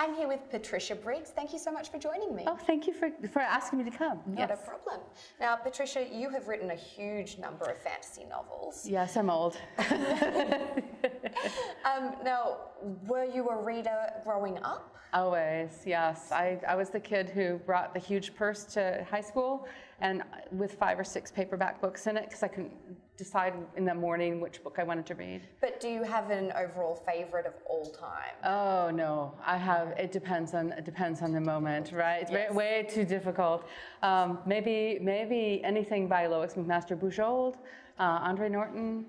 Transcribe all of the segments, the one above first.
I'm here with Patricia Briggs. Thank you so much for joining me. Oh, thank you for asking me to come. Not yes. a problem. Now, Patricia, you have written a huge number of fantasy novels. Yes, I'm old. Now, were you a reader growing up? Always, yes. I was the kid who brought the huge purse to high school and with 5 or 6 paperback books in it because I couldn't decide in the morning which book I wanted to read. But do you have an overall favorite of all time? Oh no, I have. It depends on the moment, right? It's yes. way too difficult. Maybe anything by Lois McMaster Bujold, Andre Norton.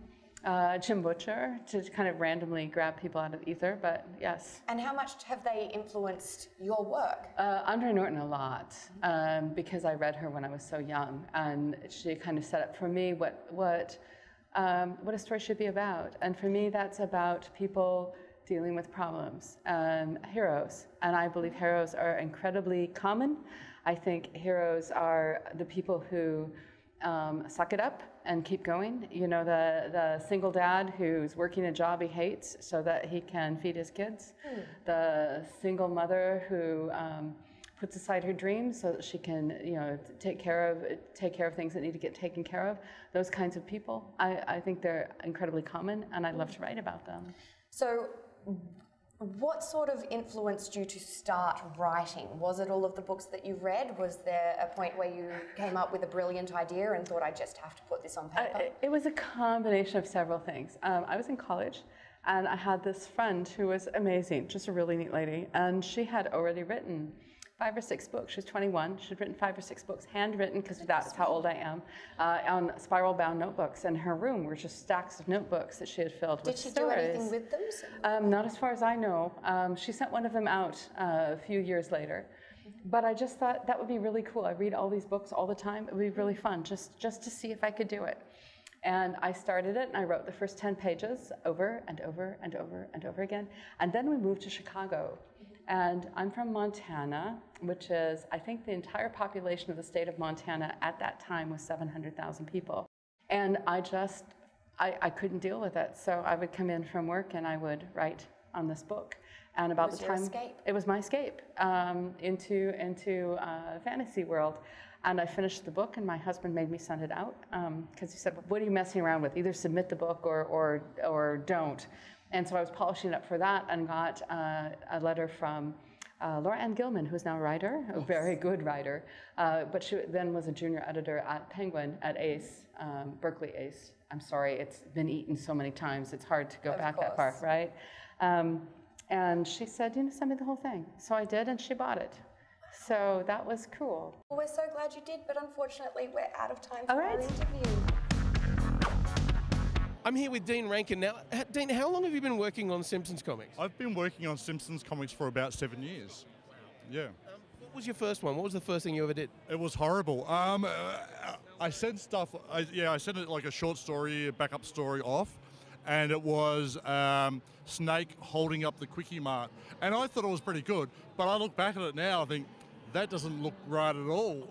Jim Butcher, to kind of randomly grab people out of the ether, but yes. And how much have they influenced your work? Andre Norton a lot, because I read her when I was so young, and she kind of set up for me what a story should be about. And for me, that's about people dealing with problems, heroes. And I believe heroes are incredibly common. I think heroes are the people who suck it up and keep going. You know, the single dad who's working a job he hates so that he can feed his kids. Mm. The single mother who puts aside her dreams so that she can, you know, take care of things that need to get taken care of. Those kinds of people, I think they're incredibly common, and I love to write about them. So, what sort of influenced you to start writing? Was it all of the books that you read? Was there a point where you came up with a brilliant idea and thought, I just have to put this on paper? It was a combination of several things. I was in college and I had this friend who was amazing, just a really neat lady, and she had already written 5 or 6 books. She was 21. She'd written 5 or 6 books, handwritten, because that's how old I am, on spiral-bound notebooks. In her room were just stacks of notebooks that she had filled with stories. Did she do anything with them? Not as far as I know. She sent one of them out a few years later. But I just thought that would be really cool. I read all these books all the time. It would be really fun just to see if I could do it. And I started it, and I wrote the first 10 pages over and over and over and over again. And then we moved to Chicago. And I'm from Montana, which is, I think the entire population of the state of Montana at that time was 700,000 people. And I couldn't deal with it. So I would come in from work and I would write on this book. And about the time, it was my escape into fantasy world. And I finished the book, and my husband made me send it out because he said, "What are you messing around with? Either submit the book or don't." And so I was polishing up for that, and got a letter from Laura Ann Gilman, who's now a writer, a yes. very good writer, but she then was a junior editor at Penguin, at Ace, Berkeley Ace. I'm sorry, it's been eaten so many times; it's hard to go back that far, right? And she said, "You know, send me the whole thing." So I did, and she bought it. So that was cool. Well, we're so glad you did, but unfortunately, we're out of time for our interview. I'm here with Dean Rankin. Now, Dean, how long have you been working on Simpsons Comics? I've been working on Simpsons Comics for about 7 years. Yeah. What was your first one? What was the first thing you ever did? It was horrible. I sent stuff, I sent it like a short story, a backup story off, and it was Snake holding up the Quickie Mart. And I thought it was pretty good, but I look back at it now, I think, that doesn't look right at all.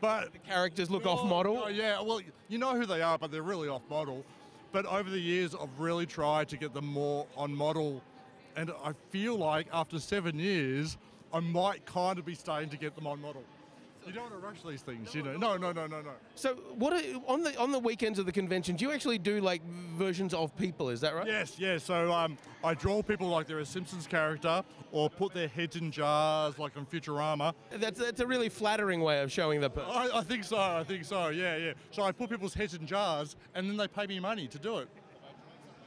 But the characters look off-model? Oh, yeah, well, you know who they are, but they're really off-model. But over the years, I've really tried to get them more on model. And I feel like after 7 years, I might kind of be starting to get them on model. You don't want to rush these things, you know. No. So what are, on the weekends of the convention, do you actually do like versions of people, is that right? Yes, yeah. So I draw people like they're a Simpsons character or put their heads in jars like on Futurama. That's a really flattering way of showing the person. I think so, yeah. So I put people's heads in jars and then they pay me money to do it.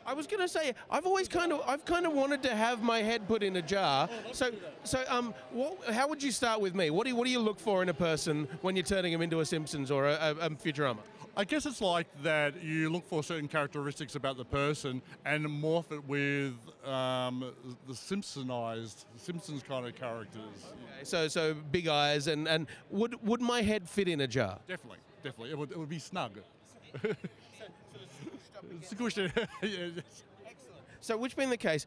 I was going to say, I've kind of wanted to have my head put in a jar. Oh, how would you start with me? What do you look for in a person when you're turning them into a Simpsons or a Futurama? I guess it's like that. You look for certain characteristics about the person and morph it with the Simpsons kind of characters. Okay, so big eyes and would my head fit in a jar? Definitely. It would be snug. Excellent. So, which being the case,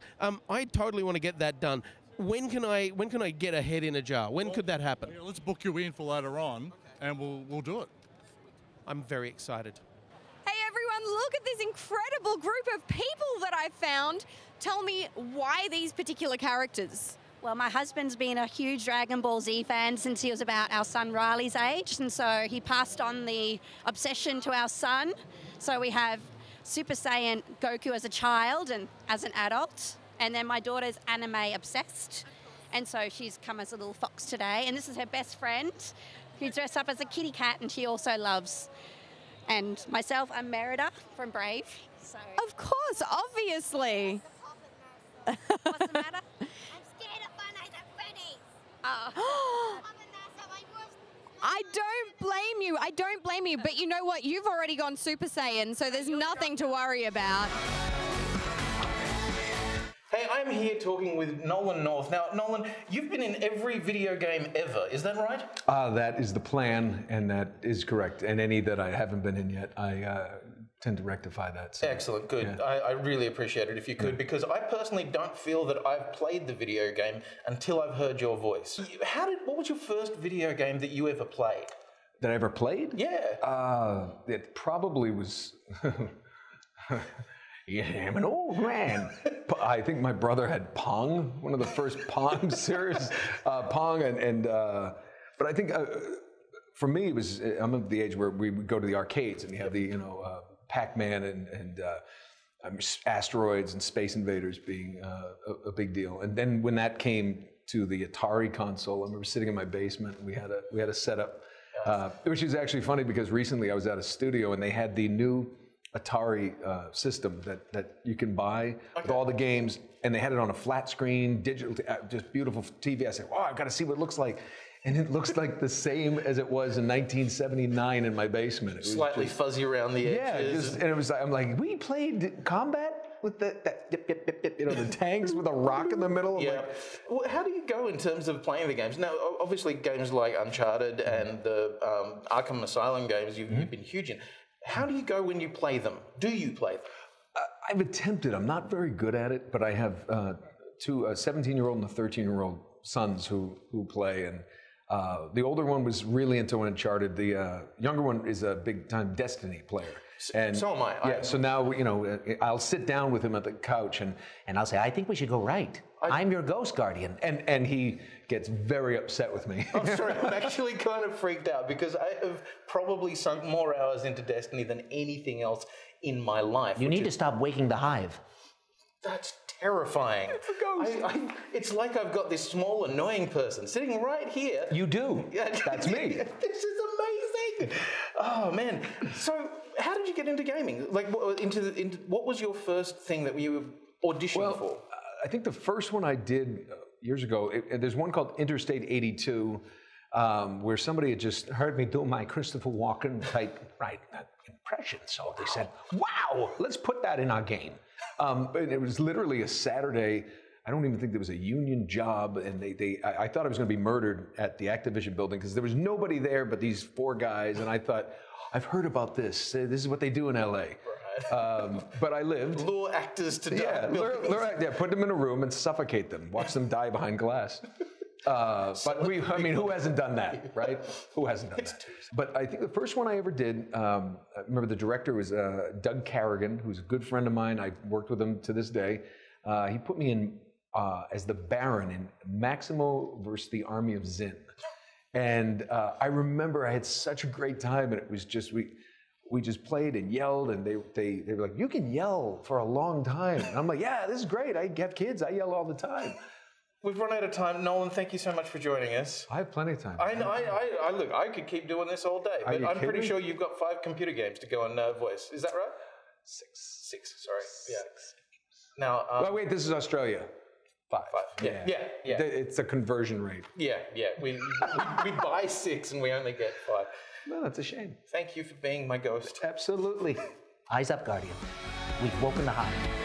I totally want to get that done. When can I get a head in a jar? When could that happen? Let's book you in for later on, and we'll do it. I'm very excited. Hey everyone, look at this incredible group of people that I found. Tell me why these particular characters. Well, my husband's been a huge Dragon Ball Z fan since he was about our son Riley's age, and so he passed on the obsession to our son. So we have Super Saiyan Goku as a child and as an adult, and then my daughter's anime obsessed, and so she's come as a little fox today, and this is her best friend who dressed up as a kitty cat and she also loves. And myself, I'm Merida from Brave. So. Of course, obviously. What's the matter? I'm scared of my night of Freddy. Oh. I don't blame you. I don't blame you. But you know what? You've already gone Super Saiyan, so there's nothing to worry about. Hey, I'm here talking with Nolan North. Now, Nolan, you've been in every video game ever. Is that right? That is the plan, and that is correct. And any that I haven't been in yet, I tend to rectify that. So, excellent, good. Yeah. I really appreciate it if you could, because I personally don't feel that I've played the video game until I've heard your voice. What was your first video game that you ever played? That I ever played? Yeah. It probably was... Yeah, I'm an old man. I think my brother had Pong, one of the first Pong series, Pong, but I think for me it was, I'm of the age where we would go to the arcades and you have the, Pac-Man and Asteroids and Space Invaders being a big deal. And then when that came to the Atari console, I remember sitting in my basement and we had a setup, which is actually funny because recently I was at a studio and they had the new Atari system that you can buy with all the games, and they had it on a flat screen, digital, just beautiful TV. I said, wow, I've got to see what it looks like. And it looks like the same as it was in 1979 in my basement. It was slightly just fuzzy around the edges. Yeah, and it was like, I'm like, we played combat with that dip, dip, dip, dip, the tanks with a rock in the middle. Yeah. Like, well, how do you go in terms of playing the games? Now, obviously games like Uncharted and the Arkham Asylum games you've been huge in. How do you go when you play them? Do you play them? I've attempted. I'm not very good at it, but I have two 17-year-old and a 13-year-old sons who play. And the older one was really into Uncharted. The younger one is a big-time Destiny player. And so am I. Yeah. So now I'll sit down with him at the couch and I'll say, I think we should go right. I'm your ghost guardian, and he gets very upset with me. I'm sorry, I'm actually kind of freaked out because I have probably sunk more hours into Destiny than anything else in my life. You need to stop waking the hive. That's terrifying. It's a ghost. It's like I've got this small, annoying person sitting right here. You do. That's me. This is amazing. Oh man. So, how did you get into gaming? Like, what was your first thing that you auditioned for? I think the first one I did years ago, there's one called Interstate 82, where somebody had just heard me do my Christopher Walken type impression. So they said, wow, let's put that in our game. And it was literally a Saturday. I don't even think there was a union job. And I thought I was going to be murdered at the Activision building because there was nobody there but these four guys. And I thought, I've heard about this. This is what they do in LA. But I lived. Lure actors to die. Yeah, put them in a room and suffocate them. Watch them die behind glass. I mean, who hasn't done that, right? Who hasn't done that? But I think the first one I ever did, I remember the director was Doug Carrigan, who's a good friend of mine. I worked with him to this day. He put me in as the Baron in Maximo versus the Army of Zinn. And I remember I had such a great time, and it was just... We just played and yelled, and they were like, you can yell for a long time. And I'm like, yeah, this is great. I have kids. I yell all the time. We've run out of time. Nolan, thank you so much for joining us. I have plenty of time. Look, I could keep doing this all day, but I'm pretty sure you've got 5 computer games to go on voice. Is that right? 6, sorry. Yeah. 6. Now, well, wait, this is Australia. 5. Yeah. It's a conversion rate. Yeah. We buy 6 and we only get 5. No, that's a shame. Thank you for being my ghost. Absolutely. Eyes up, Guardian. We've woken the hive.